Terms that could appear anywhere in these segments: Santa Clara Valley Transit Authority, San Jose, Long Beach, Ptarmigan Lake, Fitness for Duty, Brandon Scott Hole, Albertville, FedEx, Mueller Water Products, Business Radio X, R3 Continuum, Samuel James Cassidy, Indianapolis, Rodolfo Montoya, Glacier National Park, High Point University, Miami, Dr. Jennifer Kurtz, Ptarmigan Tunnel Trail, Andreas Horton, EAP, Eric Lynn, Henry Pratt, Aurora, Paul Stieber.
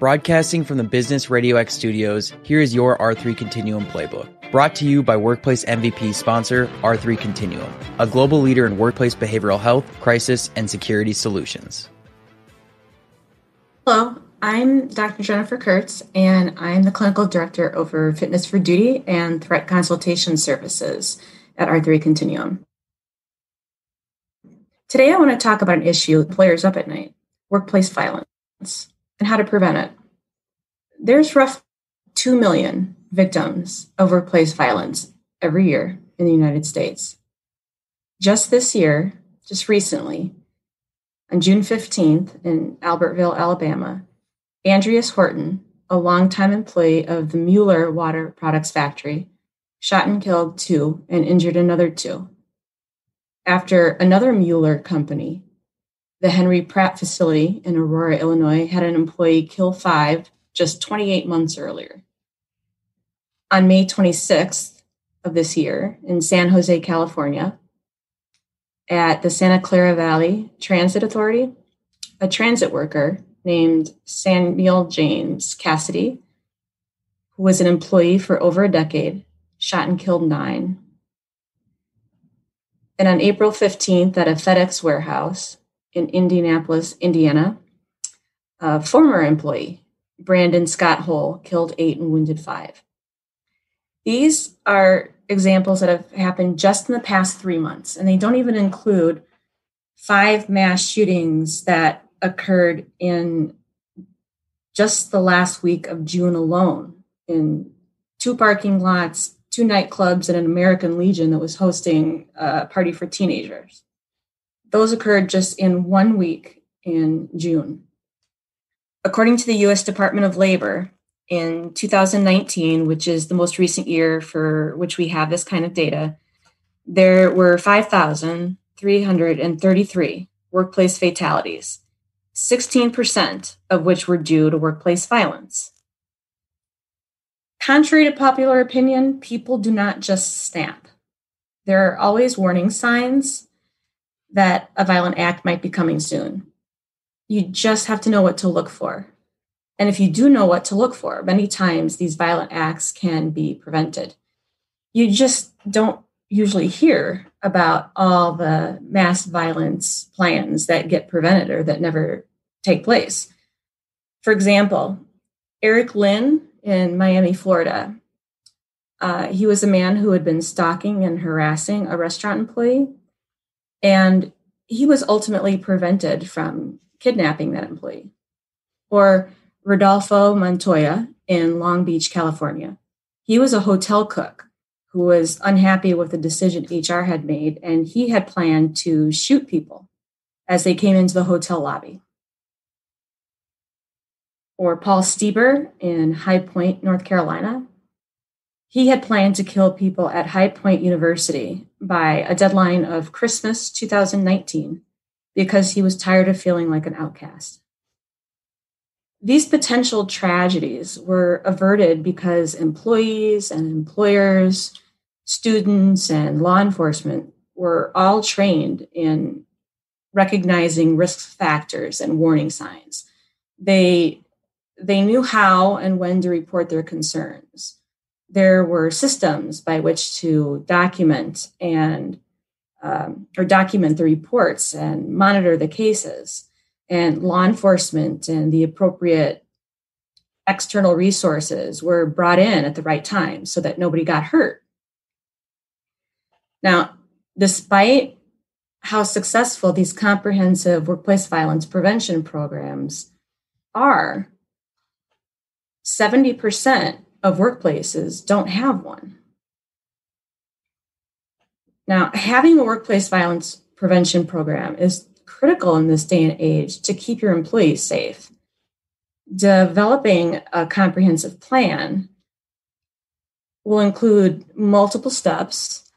Broadcasting from the Business Radio X studios, here is your R3 Continuum playbook. Brought to you by Workplace MVP sponsor, R3 Continuum, a global leader in workplace behavioral health, crisis, and security solutions. Hello, I'm Dr. Jennifer Kurtz, and I'm the clinical director over Fitness for Duty and Threat Consultation Services at R3 Continuum. Today, I want to talk about an issue that flares up at night, workplace violence, and how to prevent it. There's roughly 2 million victims of workplace violence every year in the United States. Just this year, just recently, on June 15th in Albertville, Alabama, Andreas Horton, a longtime employee of the Mueller Water Products factory, shot and killed 2 and injured another 2. After another Mueller company, the Henry Pratt facility in Aurora, Illinois, had an employee kill 5 just 28 months earlier. On May 26th of this year in San Jose, California, at the Santa Clara Valley Transit Authority, a transit worker named Samuel James Cassidy, who was an employee for over a decade, shot and killed 9. And on April 15th at a FedEx warehouse in Indianapolis, Indiana, a former employee, Brandon Scott Hole, killed 8 and wounded 5. These are examples that have happened just in the past 3 months, and they don't even include 5 mass shootings that occurred in just the last week of June alone, in 2 parking lots, 2 nightclubs, and an American Legion that was hosting a party for teenagers. Those occurred just in 1 week in June. According to the U.S. Department of Labor, in 2019, which is the most recent year for which we have this kind of data, there were 5,333 workplace fatalities, 16% of which were due to workplace violence. Contrary to popular opinion, people do not just snap. There are always warning signs that a violent act might be coming soon. You just have to know what to look for. And if you do know what to look for, many times these violent acts can be prevented. You just don't usually hear about all the mass violence plans that get prevented or that never take place. For example, Eric Lynn in Miami, Florida. He was a man who had been stalking and harassing a restaurant employee, and he was ultimately prevented from kidnapping that employee. Or Rodolfo Montoya in Long Beach, California. He was a hotel cook who was unhappy with the decision HR had made, and he had planned to shoot people as they came into the hotel lobby. Or Paul Stieber in High Point, North Carolina. He had planned to kill people at High Point University by a deadline of Christmas 2019 because he was tired of feeling like an outcast. These potential tragedies were averted because employees and employers, students, and law enforcement were all trained in recognizing risk factors and warning signs. They knew how and when to report their concerns. There were systems by which to document document the reports and monitor the cases. And law enforcement and the appropriate external resources were brought in at the right time so that nobody got hurt. Now, despite how successful these comprehensive workplace violence prevention programs are, 70% of workplaces don't have one. Now, having a workplace violence prevention program is critical in this day and age to keep your employees safe. Developing a comprehensive plan will include multiple steps,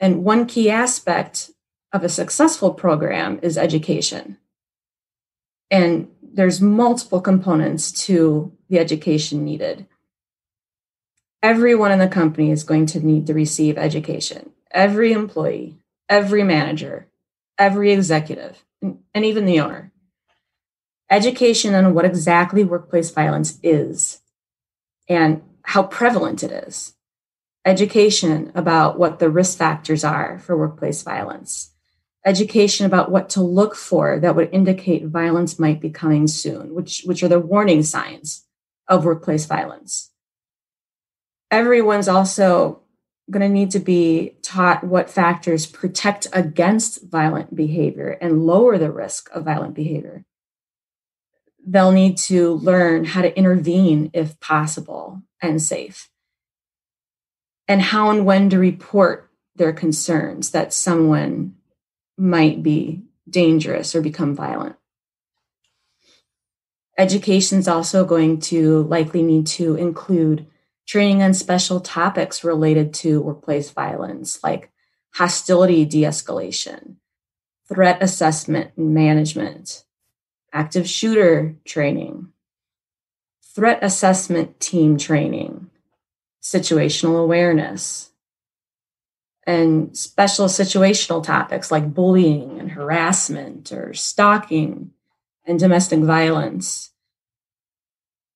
and one key aspect of a successful program is education. And there's multiple components to the education needed. Everyone in the company is going to need to receive education. Every employee, every manager, every executive, and even the owner. education on what exactly workplace violence is and how prevalent it is, education about what the risk factors are for workplace violence, education about what to look for that would indicate violence might be coming soon, which are the warning signs of workplace violence. Everyone's also going to need to be taught what factors protect against violent behavior and lower the risk of violent behavior. They'll need to learn how to intervene if possible and safe, and how and when to report their concerns that someone might be dangerous or become violent. Education is also going to likely need to include training on special topics related to workplace violence, like hostility de-escalation, threat assessment and management, active shooter training, threat assessment team training, situational awareness, and special situational topics like bullying and harassment or stalking and domestic violence,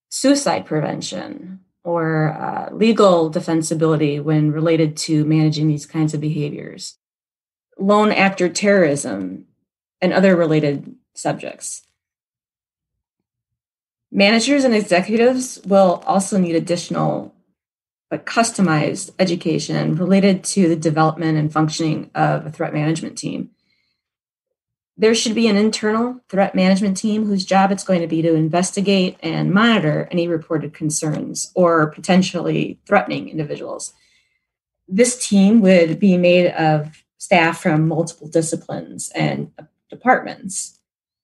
suicide prevention, or legal defensibility when related to managing these kinds of behaviors, lone actor terrorism, and other related subjects. Managers and executives will also need additional but customized education related to the development and functioning of a threat management team. There should be an internal threat management team whose job it's going to be to investigate and monitor any reported concerns or potentially threatening individuals. This team would be made of staff from multiple disciplines and departments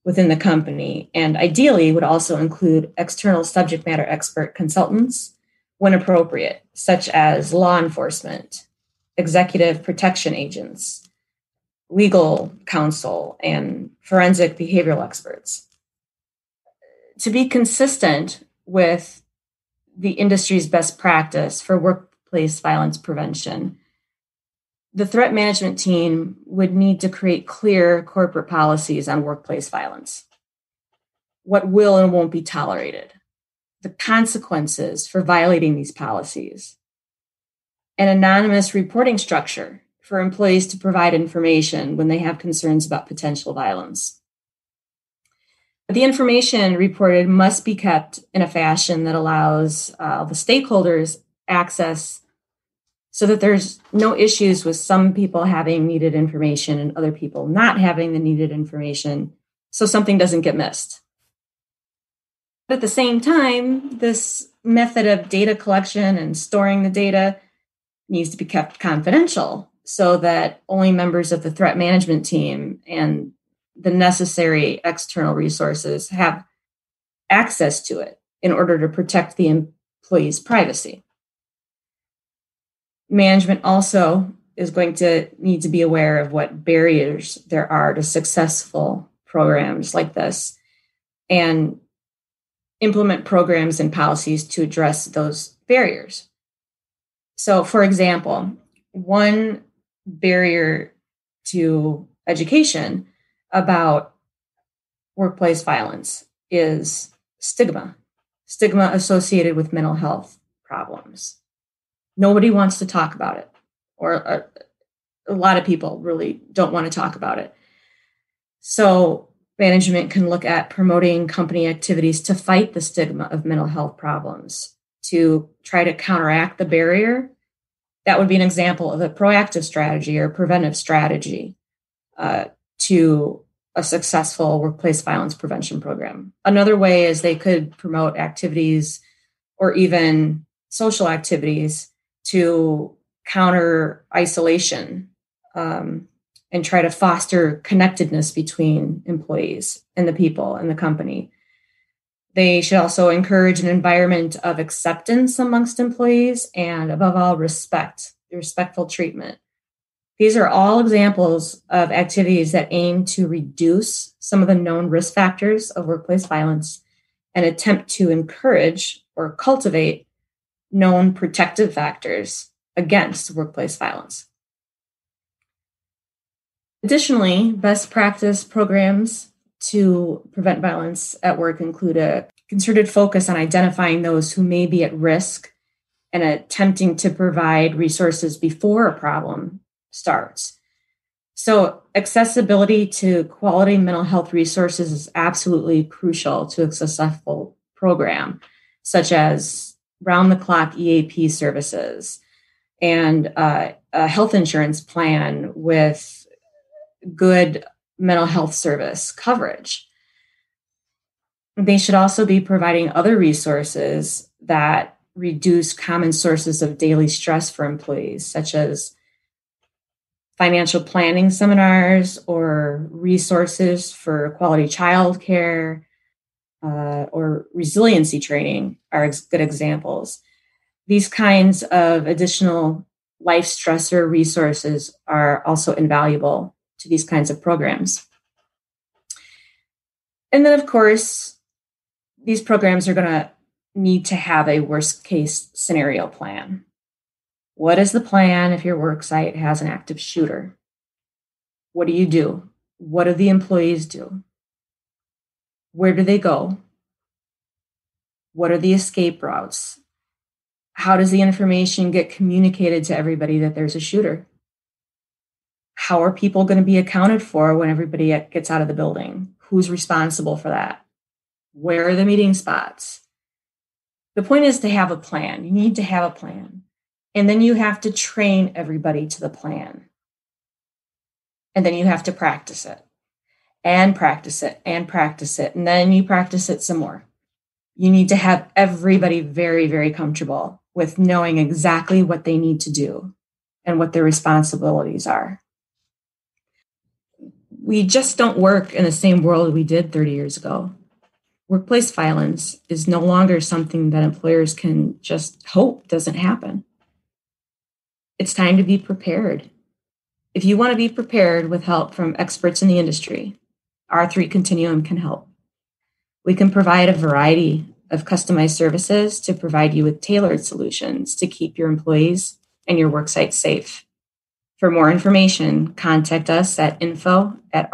within the company, and ideally would also include external subject matter expert consultants when appropriate, such as law enforcement, executive protection agents, legal counsel, and forensic behavioral experts. To be consistent with the industry's best practice for workplace violence prevention, the threat management team would need to create clear corporate policies on workplace violence, what will and won't be tolerated, the consequences for violating these policies, an anonymous reporting structure for employees to provide information when they have concerns about potential violence. The information reported must be kept in a fashion that allows the stakeholders access so that there's no issues with some people having needed information and other people not having the needed information, so something doesn't get missed. But at the same time, this method of data collection and storing the data needs to be kept confidential, so that only members of the threat management team and the necessary external resources have access to it in order to protect the employee's privacy. Management also is going to need to be aware of what barriers there are to successful programs like this and implement programs and policies to address those barriers. So, for example, one barrier to education about workplace violence is stigma associated with mental health problems. Nobody wants to talk about it, or a lot of people really don't want to talk about it. So management can look at promoting company activities to fight the stigma of mental health problems, to try to counteract the barrier. That would be an example of a proactive strategy or preventive strategy to a successful workplace violence prevention program. Another way is they could promote activities or even social activities to counter isolation and try to foster connectedness between employees and the people in the company. They should also encourage an environment of acceptance amongst employees and, above all, respect, respectful treatment. These are all examples of activities that aim to reduce some of the known risk factors of workplace violence and attempt to encourage or cultivate known protective factors against workplace violence. Additionally, best practice programs to prevent violence at work include a concerted focus on identifying those who may be at risk and attempting to provide resources before a problem starts. So accessibility to quality mental health resources is absolutely crucial to a successful program, such as round-the-clock EAP services and a health insurance plan with good mental health service coverage. They should also be providing other resources that reduce common sources of daily stress for employees, such as financial planning seminars or resources for quality childcare or resiliency training are good examples. These kinds of additional life stressor resources are also invaluable to these kinds of programs. And then, of course, these programs are going to need to have a worst case scenario plan. What is the plan if your work site has an active shooter? What do you do? What do the employees do? Where do they go? What are the escape routes? How does the information get communicated to everybody that there's a shooter? How are people going to be accounted for when everybody gets out of the building? Who's responsible for that? Where are the meeting spots? The point is to have a plan. You need to have a plan. And then you have to train everybody to the plan. And then you have to practice it and practice it and practice it. And then you practice it some more. You need to have everybody very, very comfortable with knowing exactly what they need to do and what their responsibilities are. We just don't work in the same world we did 30 years ago. Workplace violence is no longer something that employers can just hope doesn't happen. It's time to be prepared. If you want to be prepared with help from experts in the industry, R3 Continuum can help. We can provide a variety of customized services to provide you with tailored solutions to keep your employees and your worksite safe. For more information, contact us at info@r3c.com.